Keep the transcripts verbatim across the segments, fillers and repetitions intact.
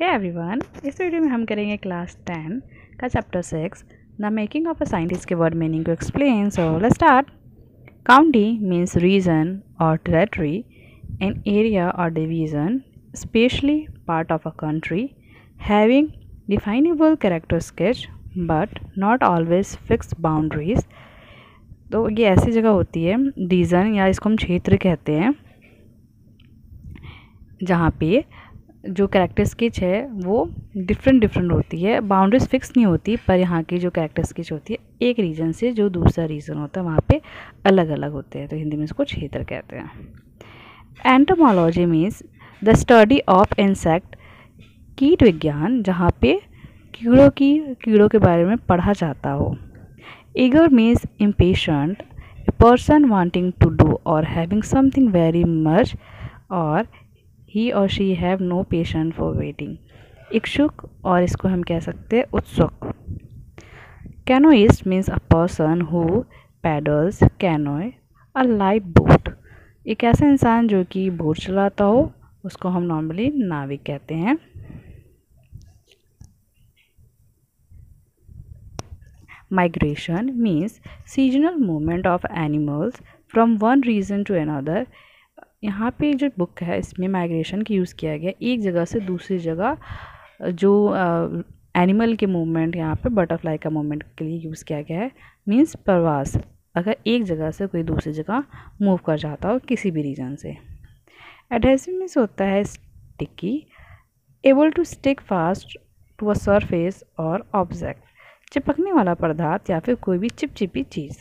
Hey everyone, इस video में हम करेंगे क्लास टेन का chapter six the making of a scientist के word meaning to explain. So let's start. County means region or territory, an area और division, specially part of a country, having definable character sketch but not always fix boundaries. तो ये ऐसी जगह होती है reason या इसको हम क्षेत्र कहते हैं जहाँ पे जो कैरेक्टर स्केच है वो डिफरेंट डिफरेंट होती है, बाउंड्रीज फिक्स नहीं होती, पर यहाँ की जो कैरेक्टर स्केच होती है एक रीजन से जो दूसरा रीजन होता है वहाँ पे अलग अलग होते हैं, तो हिंदी में इसको क्षेत्र कहते हैं। Entomology means the study of insect, कीट विज्ञान जहाँ पे कीड़ों की कीड़ों के बारे में पढ़ा जाता हो। Eager means impatient, a person wanting to do or having something very much, or he or she have no patience for waiting. इच्छुक और इसको हम कह सकते हैं उत्सुक। Canoeist means a person who paddles canoe, a life boat. एक ऐसा इंसान जो कि बोट चलाता हो उसको हम नॉर्मली नाविक कहते हैं। Migration means seasonal movement of animals from one region to another. यहाँ पे जो बुक है इसमें माइग्रेशन की यूज़ किया गया, एक जगह से दूसरी जगह जो एनिमल के मूवमेंट, यहाँ पे बटरफ्लाई का मूवमेंट के लिए यूज़ किया गया है। मीन्स प्रवास, अगर एक जगह से कोई दूसरी जगह मूव कर जाता हो किसी भी रीजन से। एडहेसिव मीन्स होता है sticky, able to stick fast to a surface और ऑब्जेक्ट, चिपकने वाला पदार्थ या फिर कोई भी चिपचिपी चीज़।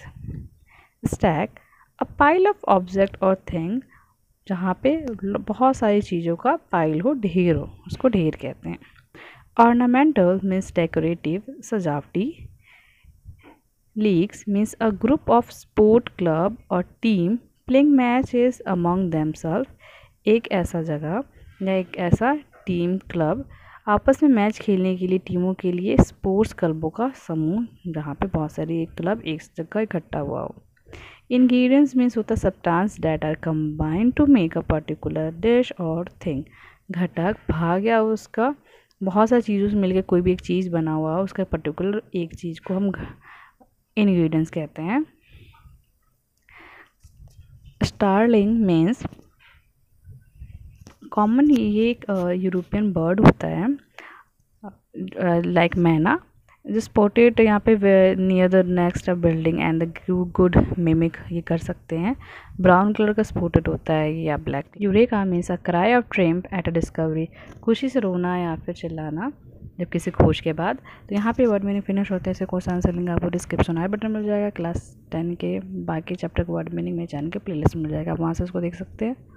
Stack, a pile of object और थिंग, जहाँ पे बहुत सारी चीज़ों का पाइल हो, ढेर हो, उसको ढेर कहते हैं। ऑर्नामेंटल मीन्स डेकोरेटिव, सजावटी। Leagues means a group of sport club और team playing matches among themselves, एक ऐसा जगह या एक ऐसा टीम क्लब आपस में मैच खेलने के लिए, टीमों के लिए स्पोर्ट्स क्लबों का समूह जहाँ पे बहुत सारी एक क्लब एक जगह इकट्ठा हुआ हो। इंग्रेडिएंट्स मीन्स होता है substance that are combined to make a particular dish और थिंग, घटक भाग या उसका बहुत सारी चीज़ों से मिलकर कोई भी एक चीज़ बना हुआ हो, उसका पर्टिकुलर एक चीज़ को हम इंग्रेडिएंट्स कहते हैं। स्टारलिंग मीन्स कॉमन, ये एक यूरोपियन बर्ड होता है लाइक मैना, जो स्पॉटेड यहाँ पे near the next building and the good mimic, ये कर सकते हैं। ब्राउन कलर का स्पॉटेड होता है या black. Eureka means a cry of triumph at a discovery, खुशी से रोना या फिर चिल्लाना जब किसी खोज के बाद। तो यहाँ पे वर्ड मीनिंग फिनिश होते हैं। ऐसे कोर्स आंसर लिंक आपको डिस्क्रिप्शन आई बटन मिल जाएगा। क्लास टेन के बाकी चैप्टर के वर्ड मीनिंग मेरे चैनल के प्लेलिस्ट में मिल जाएगा, आप वहाँ से उसको देख सकते हैं।